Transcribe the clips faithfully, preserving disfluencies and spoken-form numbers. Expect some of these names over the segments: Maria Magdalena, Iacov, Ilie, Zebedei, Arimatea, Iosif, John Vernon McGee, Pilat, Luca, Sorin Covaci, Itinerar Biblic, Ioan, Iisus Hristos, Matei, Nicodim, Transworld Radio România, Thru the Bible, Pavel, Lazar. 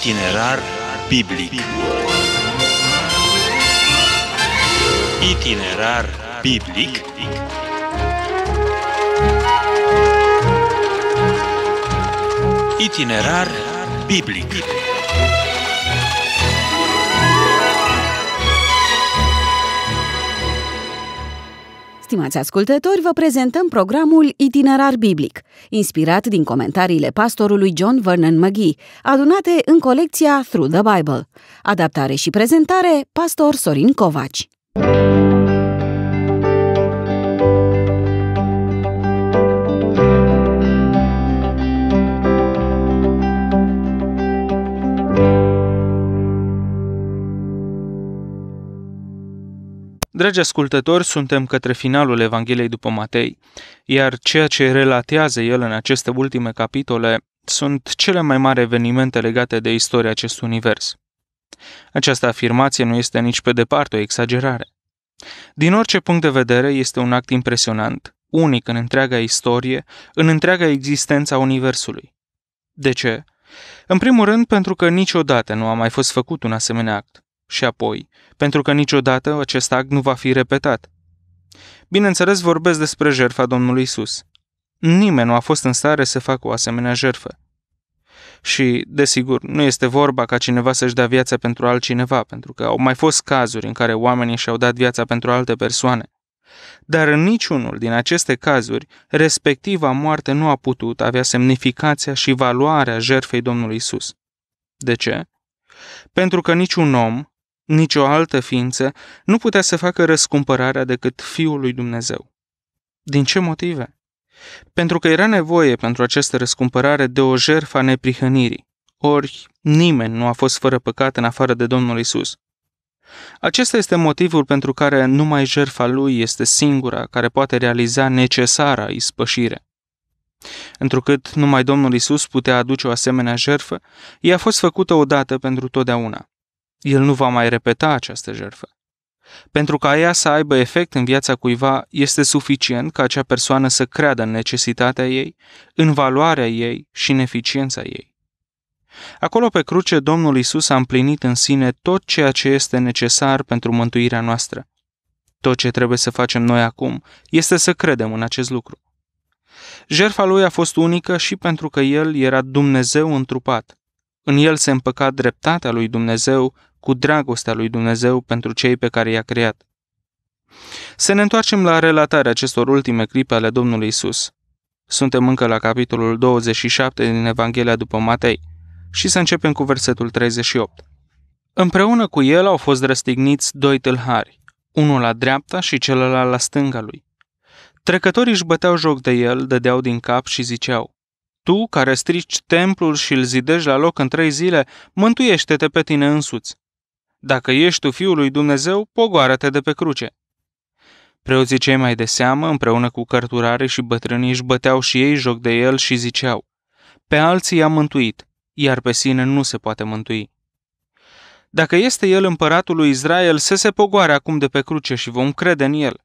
Itinerar Biblic. Itinerar Biblic Itinerar Biblic Stimați ascultători, vă prezentăm programul Itinerar Biblic, inspirat din comentariile pastorului John Vernon McGee, adunate în colecția Thru the Bible. Adaptare și prezentare, pastor Sorin Covaci. Dragi ascultători, suntem către finalul Evangheliei după Matei, iar ceea ce relatează el în aceste ultime capitole sunt cele mai mari evenimente legate de istoria acestui univers. Această afirmație nu este nici pe departe o exagerare. Din orice punct de vedere, este un act impresionant, unic în întreaga istorie, în întreaga existență a universului. De ce? În primul rând, pentru că niciodată nu a mai fost făcut un asemenea act. Și apoi, pentru că niciodată acest act nu va fi repetat. Bineînțeles, vorbesc despre jertfa Domnului Isus. Nimeni nu a fost în stare să facă o asemenea jertfă. Și, desigur, nu este vorba ca cineva să-și dea viața pentru altcineva, pentru că au mai fost cazuri în care oamenii și-au dat viața pentru alte persoane. Dar în niciunul din aceste cazuri, respectiva moarte nu a putut avea semnificația și valoarea jertfei Domnului Isus. De ce? Pentru că niciun om, nicio altă ființă nu putea să facă răscumpărarea decât Fiul lui Dumnezeu. Din ce motive? Pentru că era nevoie pentru această răscumpărare de o jertfă a neprihănirii, ori nimeni nu a fost fără păcat în afară de Domnul Isus. Acesta este motivul pentru care numai jertfa lui este singura care poate realiza necesara ispășire. Întrucât numai Domnul Isus putea aduce o asemenea jertfă, ea a fost făcută odată pentru totdeauna. El nu va mai repeta această jertfă. Pentru ca ea să aibă efect în viața cuiva, este suficient ca acea persoană să creadă în necesitatea ei, în valoarea ei și în eficiența ei. Acolo pe cruce, Domnul Isus a împlinit în sine tot ceea ce este necesar pentru mântuirea noastră. Tot ce trebuie să facem noi acum este să credem în acest lucru. Jertfa lui a fost unică și pentru că el era Dumnezeu întrupat. În el se împăca dreptatea lui Dumnezeu cu dragostea lui Dumnezeu pentru cei pe care i-a creat. Să ne întoarcem la relatarea acestor ultime clipe ale Domnului Isus. Suntem încă la capitolul douăzeci și șapte din Evanghelia după Matei și să începem cu versetul treizeci și opt. Împreună cu el au fost răstigniți doi tâlhari, unul la dreapta și celălalt la stânga lui. Trecătorii își băteau joc de el, dădeau din cap și ziceau: Tu, care strici templul și îl zidești la loc în trei zile, mântuiește-te pe tine însuți. Dacă ești tu Fiul lui Dumnezeu, pogoară-te de pe cruce. Preoții cei mai de seamă, împreună cu cărturarii și bătrânii, își băteau și ei joc de el și ziceau: Pe alții i-a mântuit, iar pe sine nu se poate mântui. Dacă este el împăratul lui Israel, să se pogoare acum de pe cruce și vom crede în el.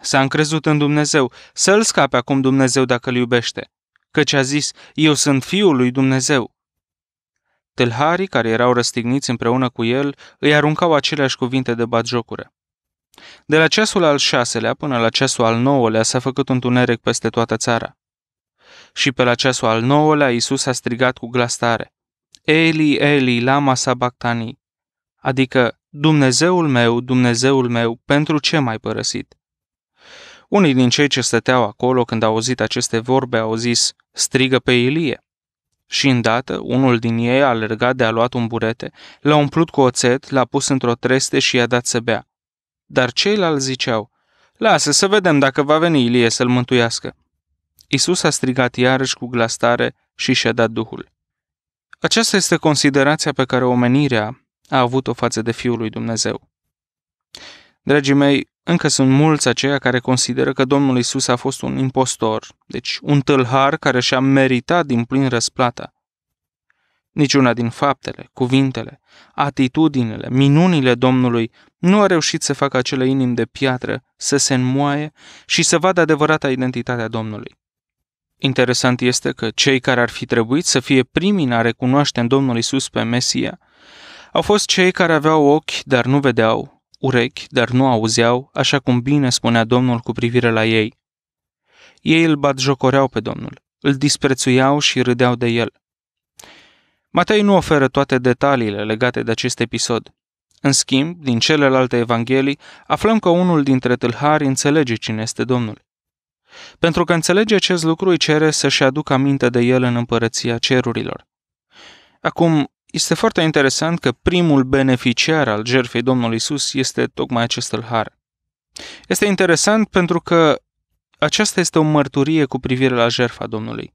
S-a încrezut în Dumnezeu, să-l scape acum Dumnezeu dacă îl iubește, căci a zis: Eu sunt Fiul lui Dumnezeu. Tâlharii care erau răstigniți împreună cu el îi aruncau aceleași cuvinte de batjocură. De la ceasul al șaselea până la ceasul al nouălea s-a făcut întuneric peste toată țara. Și pe la ceasul al nouălea Iisus a strigat cu glas tare: Eli, Eli, lama sabachthani, adică Dumnezeul meu, Dumnezeul meu, pentru ce m-ai părăsit? Unii din cei ce stăteau acolo când au auzit aceste vorbe au zis: Strigă pe Ilie. Și îndată unul din ei a alergat de a luat un burete, l-a umplut cu oțet, l-a pus într-o treste și i-a dat să bea. Dar ceilalți ziceau: Lasă să vedem dacă va veni Ilie să-l mântuiască. Iisus a strigat iarăși cu glas tare și și-a dat Duhul. Aceasta este considerația pe care omenirea a avut-o față de Fiul lui Dumnezeu. Dragii mei, încă sunt mulți aceia care consideră că Domnul Isus a fost un impostor, deci un tâlhar care și-a meritat din plin răsplata. Niciuna din faptele, cuvintele, atitudinile, minunile Domnului nu a reușit să facă acele inimi de piatră să se înmoaie și să vadă adevărata identitatea Domnului. Interesant este că cei care ar fi trebuit să fie primii în a recunoaște în Domnul Iisus pe Mesia au fost cei care aveau ochi, dar nu vedeau, urechi, dar nu auzeau, așa cum bine spunea Domnul cu privire la ei. Ei îl batjocoreau pe Domnul, îl disprețuiau și râdeau de el. Matei nu oferă toate detaliile legate de acest episod. În schimb, din celelalte evanghelii, aflăm că unul dintre tâlhari înțelege cine este Domnul. Pentru că înțelege acest lucru, îi cere să-și aducă aminte de el în împărăția cerurilor. Acum, este foarte interesant că primul beneficiar al jertfei Domnului Iisus este tocmai acest tâlhar. Este interesant pentru că aceasta este o mărturie cu privire la jertfa Domnului.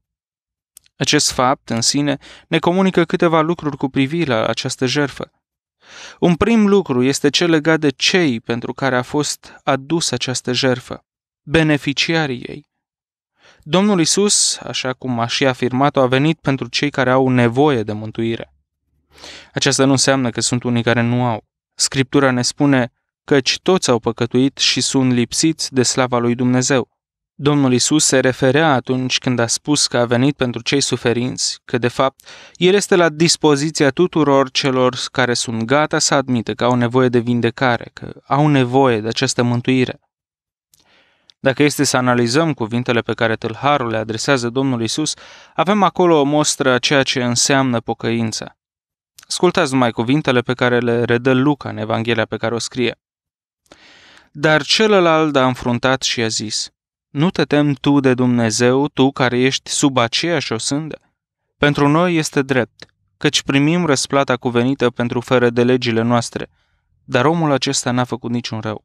Acest fapt în sine ne comunică câteva lucruri cu privire la această jertfă. Un prim lucru este cel legat de cei pentru care a fost adusă această jertfă, beneficiarii ei. Domnul Iisus, așa cum a și afirmat-o, a venit pentru cei care au nevoie de mântuire. Aceasta nu înseamnă că sunt unii care nu au. Scriptura ne spune căci toți au păcătuit și sunt lipsiți de slava lui Dumnezeu. Domnul Iisus se referea atunci când a spus că a venit pentru cei suferinți, că de fapt El este la dispoziția tuturor celor care sunt gata să admită că au nevoie de vindecare, că au nevoie de această mântuire. Dacă este să analizăm cuvintele pe care tâlharul le adresează Domnul Iisus, avem acolo o mostră a ceea ce înseamnă pocăința. Ascultați numai cuvintele pe care le redă Luca în Evanghelia pe care o scrie. Dar celălalt a înfruntat și a zis: nu te temi tu de Dumnezeu, tu care ești sub aceeași osândă? Pentru noi este drept, căci primim răsplata cuvenită pentru fără de legile noastre, dar omul acesta n-a făcut niciun rău.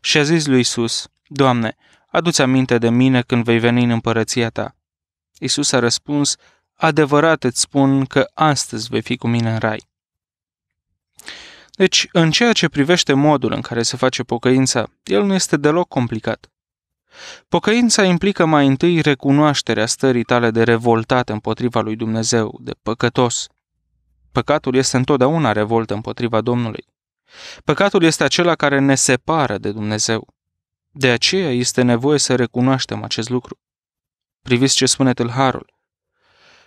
Și a zis lui Iisus: Doamne, adu-ți aminte de mine când vei veni în împărăția ta. Iisus a răspuns: adevărat îți spun că astăzi vei fi cu mine în rai. Deci, în ceea ce privește modul în care se face pocăința, el nu este deloc complicat. Pocăința implică mai întâi recunoașterea stării tale de revoltat împotriva lui Dumnezeu, de păcătos. Păcatul este întotdeauna revoltă împotriva Domnului. Păcatul este acela care ne separă de Dumnezeu. De aceea este nevoie să recunoaștem acest lucru. Priviți ce spune tâlharul.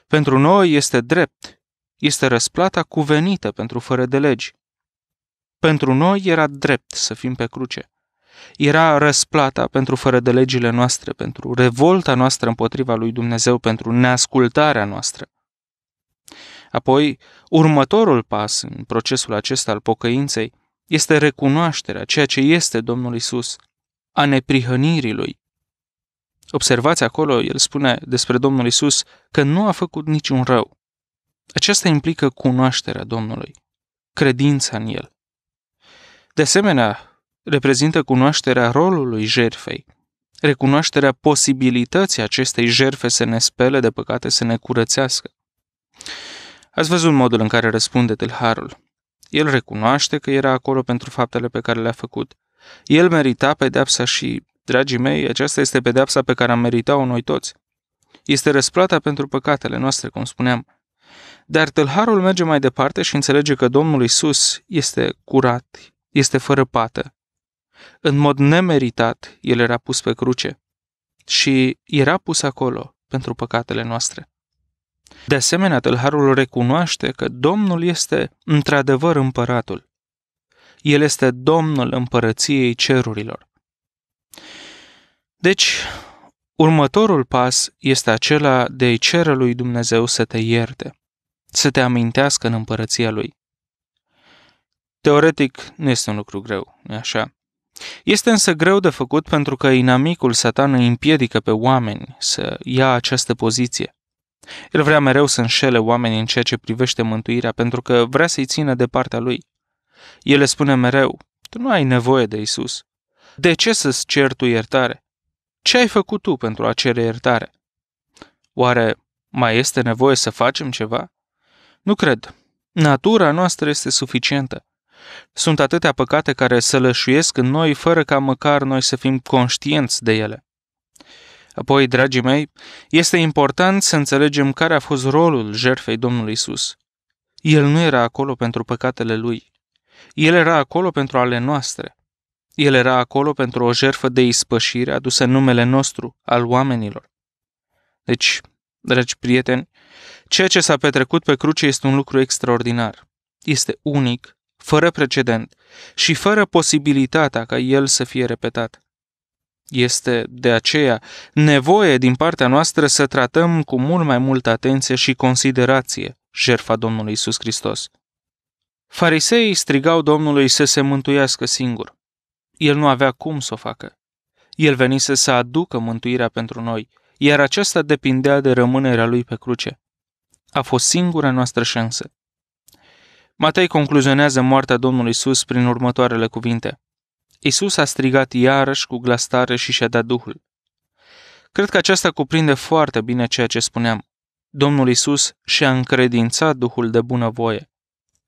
Pentru noi este drept, este răsplata cuvenită pentru fără de legi. Pentru noi era drept să fim pe cruce. Era răsplata pentru fără de legile noastre, pentru revolta noastră împotriva lui Dumnezeu, pentru neascultarea noastră. Apoi, următorul pas în procesul acesta al pocăinței este recunoașterea ceea ce este Domnul Iisus, a neprihănirii Lui. Observați acolo, el spune despre Domnul Iisus că nu a făcut niciun rău. Aceasta implică cunoașterea Domnului, credința în El. De asemenea, reprezintă cunoașterea rolului jertfei, recunoașterea posibilității acestei jertfe să ne spele de păcate, să ne curățească. Ați văzut modul în care răspunde tâlharul. El recunoaște că era acolo pentru faptele pe care le-a făcut. El merita pedeapsa și, dragii mei, aceasta este pedeapsa pe care am meritat-o noi toți. Este răsplata pentru păcatele noastre, cum spuneam. Dar tâlharul merge mai departe și înțelege că Domnul Iisus este curat, este fără pată. În mod nemeritat, el era pus pe cruce și era pus acolo pentru păcatele noastre. De asemenea, tâlharul recunoaște că Domnul este într-adevăr împăratul. El este Domnul împărăției cerurilor. Deci, următorul pas este acela de a-i cere lui Dumnezeu să te ierte, să te amintească în împărăția lui. Teoretic, nu este un lucru greu, nu-i așa? Este însă greu de făcut pentru că inamicul Satan îi împiedică pe oameni să ia această poziție. El vrea mereu să înșele oamenii în ceea ce privește mântuirea pentru că vrea să-i țină de partea lui. El le spune mereu: tu nu ai nevoie de Iisus. De ce să-ți ceri tu iertare? Ce ai făcut tu pentru a cere iertare? Oare mai este nevoie să facem ceva? Nu cred. Natura noastră este suficientă. Sunt atâtea păcate care sălășuiesc în noi fără ca măcar noi să fim conștienți de ele. Apoi, dragii mei, este important să înțelegem care a fost rolul jertfei Domnului Iisus. El nu era acolo pentru păcatele Lui. El era acolo pentru ale noastre. El era acolo pentru o jertfă de ispășire adusă în numele nostru, al oamenilor. Deci, dragi prieteni, ceea ce s-a petrecut pe cruce este un lucru extraordinar. Este unic, fără precedent și fără posibilitatea ca el să fie repetat. Este de aceea nevoie din partea noastră să tratăm cu mult mai multă atenție și considerație jertfa Domnului Iisus Hristos. Fariseii strigau Domnului să se mântuiască singur. El nu avea cum să o facă. El venise să aducă mântuirea pentru noi, iar aceasta depindea de rămânerea lui pe cruce. A fost singura noastră șansă. Matei concluzionează moartea Domnului Iisus prin următoarele cuvinte. Iisus a strigat iarăși cu glas tare și și-a dat Duhul. Cred că aceasta cuprinde foarte bine ceea ce spuneam. Domnul Iisus și-a încredințat Duhul de bunăvoie.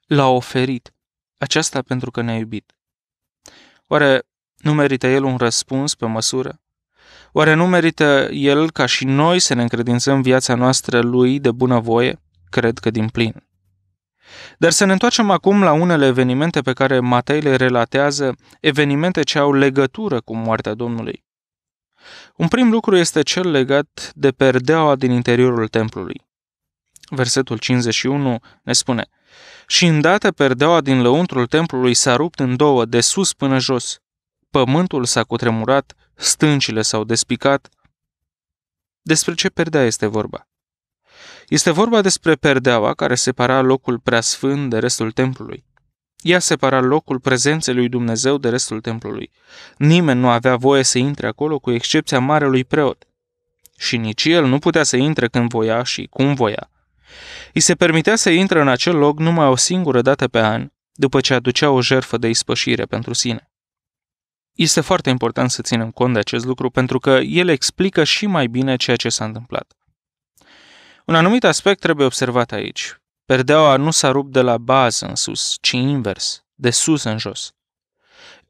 L-a oferit. Aceasta pentru că ne-a iubit. Oare nu merită El un răspuns pe măsură? Oare nu merită El ca și noi să ne încredințăm viața noastră Lui de bunăvoie? Cred că din plin. Dar să ne întoarcem acum la unele evenimente pe care Matei le relatează, evenimente ce au legătură cu moartea Domnului. Un prim lucru este cel legat de perdeaua din interiorul templului. Versetul cincizeci și unu ne spune: și îndată perdeaua din lăuntrul templului s-a rupt în două, de sus până jos. Pământul s-a cutremurat, stâncile s-au despicat. Despre ce perdea este vorba? Este vorba despre perdeaua care separa locul preasfânt de restul templului. Ea separa locul prezenței lui Dumnezeu de restul templului. Nimeni nu avea voie să intre acolo cu excepția marelui preot. Și nici el nu putea să intre când voia și cum voia. I se permitea să intre în acel loc numai o singură dată pe an, după ce aducea o jertfă de ispășire pentru sine. Este foarte important să ținem cont de acest lucru pentru că el explică și mai bine ceea ce s-a întâmplat. Un anumit aspect trebuie observat aici. Perdeaua nu s-a rupt de la bază în sus, ci invers, de sus în jos.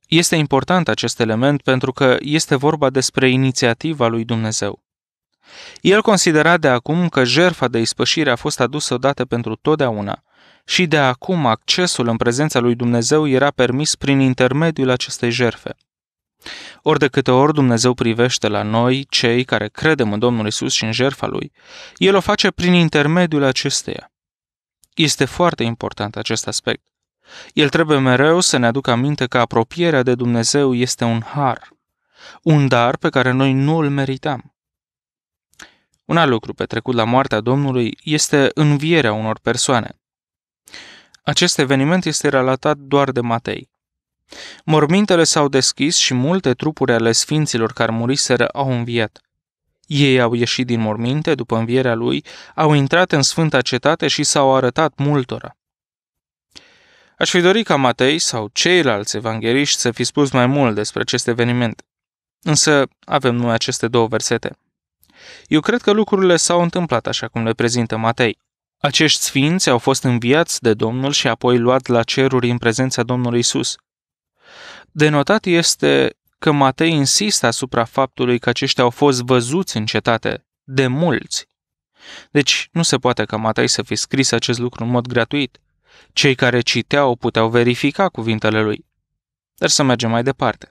Este important acest element pentru că este vorba despre inițiativa lui Dumnezeu. El considera de acum că jertfa de ispășire a fost adusă odată pentru totdeauna și de acum accesul în prezența lui Dumnezeu era permis prin intermediul acestei jertfe. Ori de câte ori Dumnezeu privește la noi, cei care credem în Domnul Iisus și în jertfa Lui, El o face prin intermediul acesteia. Este foarte important acest aspect. El trebuie mereu să ne aducă aminte că apropierea de Dumnezeu este un har, un dar pe care noi nu îl meritam. Un alt lucru petrecut la moartea Domnului este învierea unor persoane. Acest eveniment este relatat doar de Matei. Mormintele s-au deschis și multe trupuri ale sfinților care muriseră au înviat. Ei au ieșit din morminte după învierea lui, au intrat în Sfânta Cetate și s-au arătat multora. Aș fi dorit ca Matei sau ceilalți evangheliști să fi spus mai mult despre acest eveniment. Însă avem noi aceste două versete. Eu cred că lucrurile s-au întâmplat așa cum le prezintă Matei. Acești sfinți au fost înviați de Domnul și apoi luați la ceruri în prezența Domnului Iisus. De notat este că Matei insistă asupra faptului că aceștia au fost văzuți în cetate, de mulți. Deci nu se poate ca Matei să fi scris acest lucru în mod gratuit. Cei care citeau puteau verifica cuvintele lui. Dar să mergem mai departe.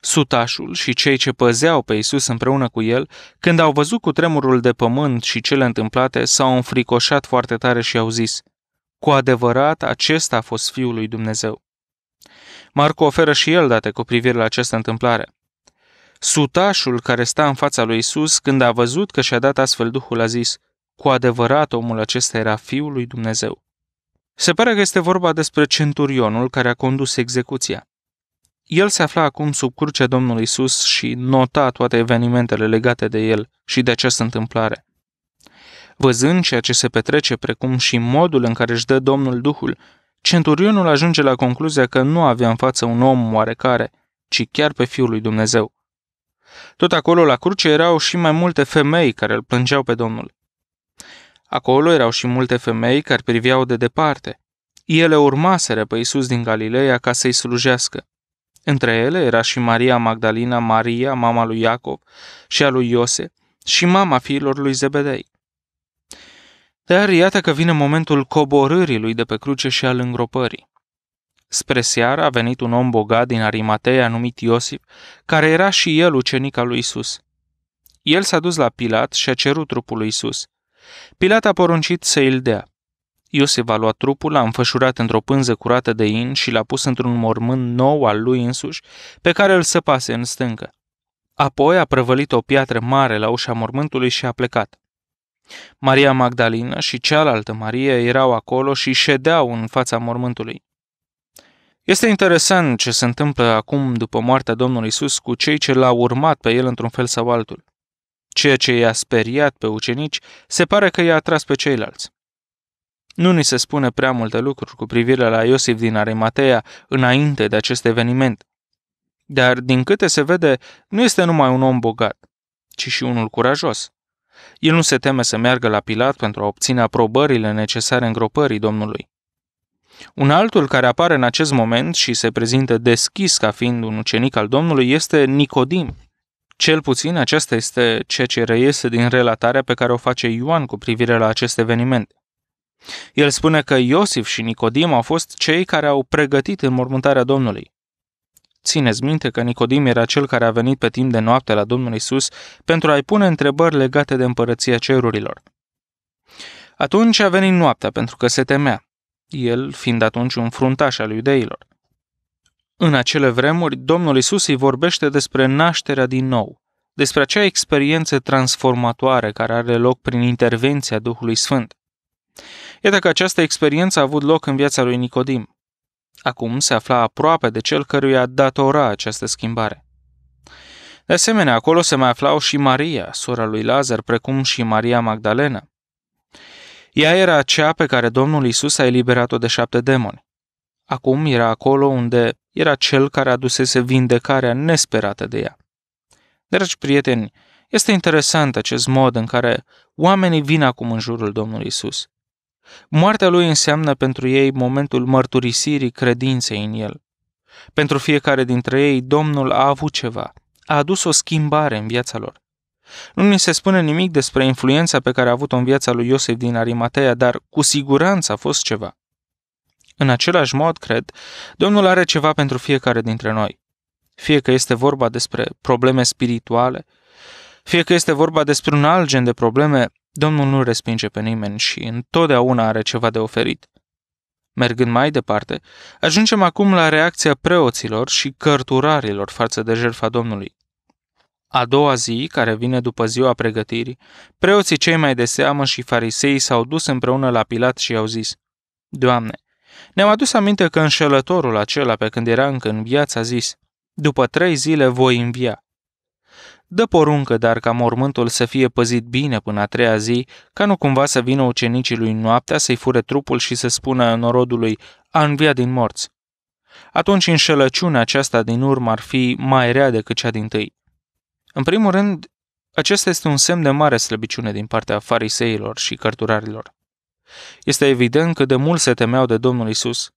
Sutașul și cei ce păzeau pe Iisus împreună cu el, când au văzut cutremurul de pământ și cele întâmplate, s-au înfricoșat foarte tare și au zis: cu adevărat, acesta a fost Fiul lui Dumnezeu. Marcu oferă și el date cu privire la această întâmplare. Sutașul care sta în fața lui Iisus, când a văzut că și-a dat astfel Duhul, a zis: cu adevărat omul acesta era Fiul lui Dumnezeu. Se pare că este vorba despre centurionul care a condus execuția. El se afla acum sub crucea Domnului Iisus și nota toate evenimentele legate de el și de această întâmplare. Văzând ceea ce se petrece, precum și modul în care își dă Domnul Duhul, centurionul ajunge la concluzia că nu avea în față un om oarecare, ci chiar pe Fiul lui Dumnezeu. Tot acolo la cruce erau și mai multe femei care îl plângeau pe Domnul. Acolo erau și multe femei care priveau de departe. Ele urmaseră pe Iisus din Galileea ca să-i slujească. Între ele era și Maria Magdalena, Maria, mama lui Iacov și a lui Iosif, și mama fiilor lui Zebedei. Dar iată că vine momentul coborârii lui de pe cruce și al îngropării. Spre seară a venit un om bogat din Arimatea numit Iosif, care era și el ucenic al lui Iisus. El s-a dus la Pilat și a cerut trupul lui Iisus. Pilat a poruncit să îl dea. Iosif a luat trupul, l-a înfășurat într-o pânză curată de in și l-a pus într-un mormânt nou al lui însuși, pe care îl săpase în stâncă. Apoi a prăvălit o piatră mare la ușa mormântului și a plecat. Maria Magdalena și cealaltă Maria erau acolo și ședeau în fața mormântului. Este interesant ce se întâmplă acum după moartea Domnului Iisus cu cei ce l-au urmat pe el într-un fel sau altul. Ceea ce i-a speriat pe ucenici se pare că i-a atras pe ceilalți. Nu ni se spune prea multe lucruri cu privire la Iosif din Arimatea înainte de acest eveniment. Dar, din câte se vede, nu este numai un om bogat, ci și unul curajos. El nu se teme să meargă la Pilat pentru a obține aprobările necesare îngropării Domnului. Un altul care apare în acest moment și se prezintă deschis ca fiind un ucenic al Domnului este Nicodim. Cel puțin aceasta este ceea ce reiese din relatarea pe care o face Ioan cu privire la acest eveniment. El spune că Iosif și Nicodim au fost cei care au pregătit înmormântarea Domnului. Țineți minte că Nicodim era cel care a venit pe timp de noapte la Domnul Iisus pentru a-i pune întrebări legate de împărăția cerurilor. Atunci a venit noaptea pentru că se temea, el fiind atunci un fruntaș al iudeilor. În acele vremuri, Domnul Iisus îi vorbește despre nașterea din nou, despre acea experiență transformatoare care are loc prin intervenția Duhului Sfânt. Iată că această experiență a avut loc în viața lui Nicodim. Acum se afla aproape de cel căruia datora această schimbare. De asemenea, acolo se mai aflau și Maria, sora lui Lazar, precum și Maria Magdalena. Ea era cea pe care Domnul Iisus a eliberat-o de șapte demoni. Acum era acolo unde era cel care adusese vindecarea nesperată de ea. Dragi prieteni, este interesant acest mod în care oamenii vin acum în jurul Domnului Iisus. Moartea lui înseamnă pentru ei momentul mărturisirii credinței în el. Pentru fiecare dintre ei, Domnul a avut ceva, a adus o schimbare în viața lor. Nu ni se spune nimic despre influența pe care a avut-o în viața lui Iosif din Arimatea, dar cu siguranță a fost ceva. În același mod, cred, Domnul are ceva pentru fiecare dintre noi. Fie că este vorba despre probleme spirituale, fie că este vorba despre un alt gen de probleme, Domnul nu respinge pe nimeni și întotdeauna are ceva de oferit. Mergând mai departe, ajungem acum la reacția preoților și cărturarilor față de jertfa Domnului. A doua zi, care vine după ziua pregătirii, preoții cei mai de seamă și farisei s-au dus împreună la Pilat și i-au zis: Doamne, ne-am adus aminte că înșelătorul acela, pe când era încă în viață, a zis: După trei zile voi învia. Dă poruncă, dar, ca mormântul să fie păzit bine până a treia zi, ca nu cumva să vină ucenicii lui noaptea să-i fure trupul și să spună norodului: a înviat din morți. Atunci înșelăciunea aceasta din urmă ar fi mai rea decât cea dintâi. În primul rând, acesta este un semn de mare slăbiciune din partea fariseilor și cărturarilor. Este evident că de mult se temeau de Domnul Iisus.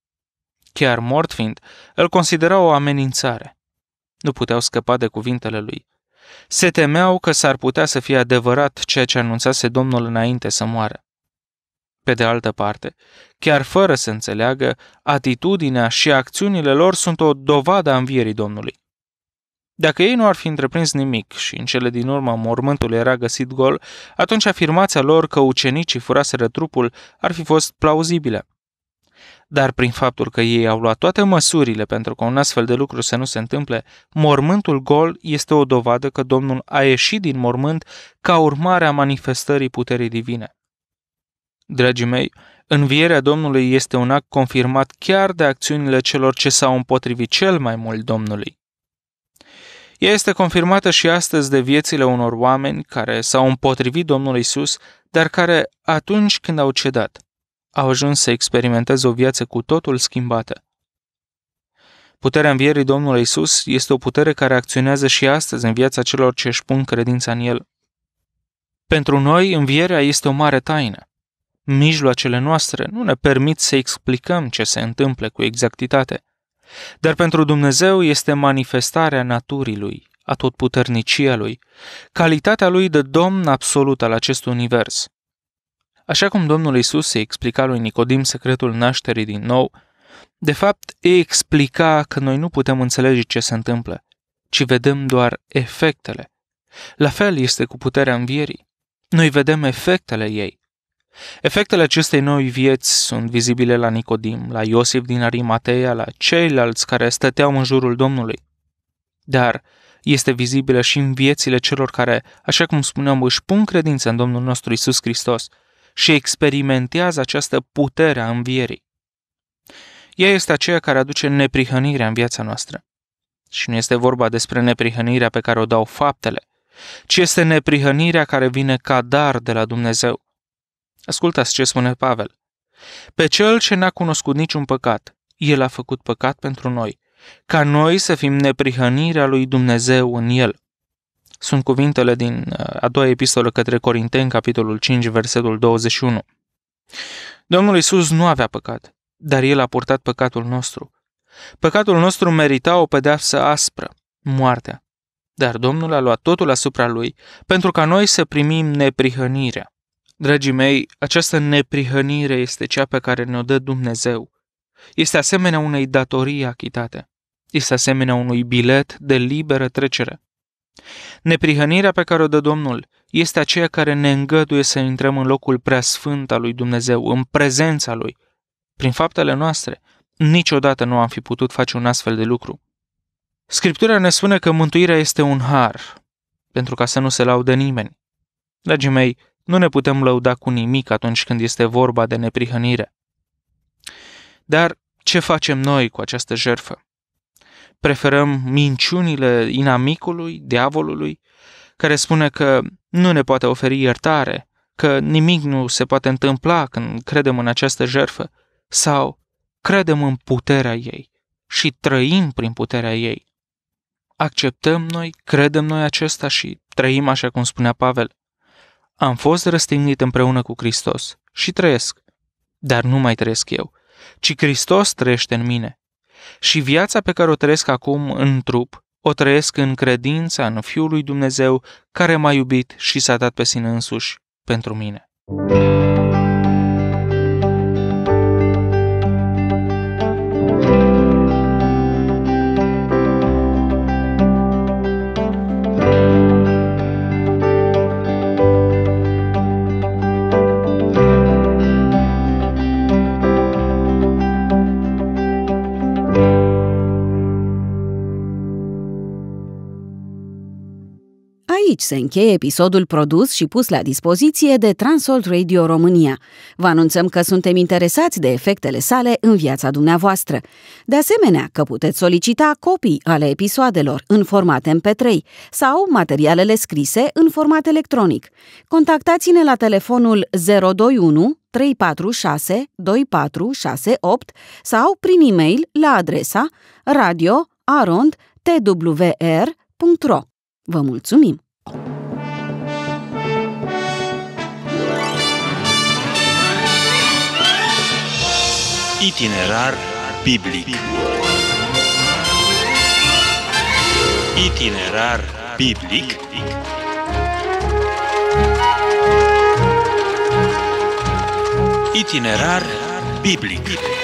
Chiar mort fiind, îl considerau o amenințare. Nu puteau scăpa de cuvintele lui. Se temeau că s-ar putea să fie adevărat ceea ce anunțase Domnul înainte să moară. Pe de altă parte, chiar fără să înțeleagă, atitudinea și acțiunile lor sunt o dovadă a învierii Domnului. Dacă ei nu ar fi întreprins nimic și în cele din urmă mormântul era găsit gol, atunci afirmația lor că ucenicii furaseră trupul ar fi fost plauzibilă. Dar prin faptul că ei au luat toate măsurile pentru că un astfel de lucru să nu se întâmple, mormântul gol este o dovadă că Domnul a ieșit din mormânt ca urmare a manifestării puterii divine. Dragii mei, învierea Domnului este un act confirmat chiar de acțiunile celor ce s-au împotrivit cel mai mult Domnului. Ea este confirmată și astăzi de viețile unor oameni care s-au împotrivit Domnului Iisus, dar care, atunci când au cedat, au ajuns să experimenteze o viață cu totul schimbată. Puterea învierii Domnului Iisus este o putere care acționează și astăzi în viața celor ce își pun credința în El. Pentru noi, învierea este o mare taină. Mijloacele noastre nu ne permit să explicăm ce se întâmplă cu exactitate, dar pentru Dumnezeu este manifestarea naturii Lui, atotputernicia Lui, calitatea Lui de Domn absolut al acestui univers. Așa cum Domnul Iisus se explica lui Nicodim secretul nașterii din nou, de fapt îi explica că noi nu putem înțelege ce se întâmplă, ci vedem doar efectele, La fel este cu puterea învierii. Noi vedem efectele ei. Efectele acestei noi vieți sunt vizibile la Nicodim, la Iosif din Arimatea, la ceilalți care stăteau în jurul Domnului. Dar este vizibilă și în viețile celor care, așa cum spuneam, își pun credință în Domnul nostru Iisus Hristos și experimentează această putere a învierii. Ea este aceea care aduce neprihănirea în viața noastră. Și nu este vorba despre neprihănirea pe care o dau faptele, ci este neprihănirea care vine ca dar de la Dumnezeu. Ascultați ce spune Pavel. Pe cel ce n-a cunoscut niciun păcat, el a făcut păcat pentru noi, ca noi să fim neprihănirea lui Dumnezeu în el. Sunt cuvintele din a doua epistolă către Corinteni, capitolul cinci, versetul douăzeci și unu. Domnul Iisus nu avea păcat, dar el a purtat păcatul nostru. Păcatul nostru merita o pedeapsă aspră, moartea. Dar Domnul a luat totul asupra lui, pentru ca noi să primim neprihănirea. Dragii mei, această neprihănire este cea pe care ne-o dă Dumnezeu. Este asemenea unei datorii achitate. Este asemenea unui bilet de liberă trecere. Neprihănirea pe care o dă Domnul este aceea care ne îngăduie să intrăm în locul preasfânt al lui Dumnezeu, în prezența lui. Prin faptele noastre, niciodată nu am fi putut face un astfel de lucru. Scriptura ne spune că mântuirea este un har, pentru ca să nu se laude nimeni. Dragii mei, nu ne putem lăuda cu nimic atunci când este vorba de neprihănire. Dar ce facem noi cu această jertfă? Preferăm minciunile inamicului, diavolului, care spune că nu ne poate oferi iertare, că nimic nu se poate întâmpla când credem în această jertfă, sau credem în puterea ei și trăim prin puterea ei. Acceptăm noi, credem noi acesta și trăim așa cum spunea Pavel. Am fost răstignit împreună cu Hristos și trăiesc, dar nu mai trăiesc eu, ci Hristos trăiește în mine. Și viața pe care o trăiesc acum în trup, o trăiesc în credința în Fiul lui Dumnezeu care m-a iubit și s-a dat pe sine însuși pentru mine. Aici se încheie episodul produs și pus la dispoziție de Transworld Radio România. Vă anunțăm că suntem interesați de efectele sale în viața dumneavoastră. De asemenea, că puteți solicita copii ale episoadelor în format M P trei sau materialele scrise în format electronic. Contactați-ne la telefonul zero doi unu, trei patru șase, doi patru șase opt sau prin e-mail la adresa radio arond t w r punct r o. Vă mulțumim! Itinerar biblic. Itinerar biblic Itinerar biblic